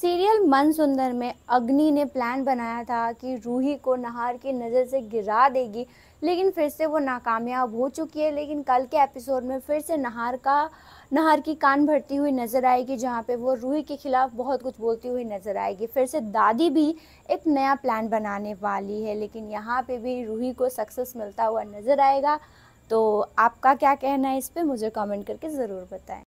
Serial मन सुंदर में अग्नि ने प्लान बनाया था कि रूही को नहार की नज़र से गिरा देगी, लेकिन फिर से वो नाकामयाब हो चुकी है। लेकिन कल के एपिसोड में फिर से नहार की कान भरती हुई नज़र आएगी, जहाँ पे वो रूही के खिलाफ बहुत कुछ बोलती हुई नज़र आएगी। फिर से दादी भी एक नया प्लान बनाने वाली है, लेकिन यहाँ पे भी रूही को सक्सेस मिलता हुआ नज़र आएगा। तो आपका क्या कहना है इस पर मुझे कमेंट करके ज़रूर बताएं।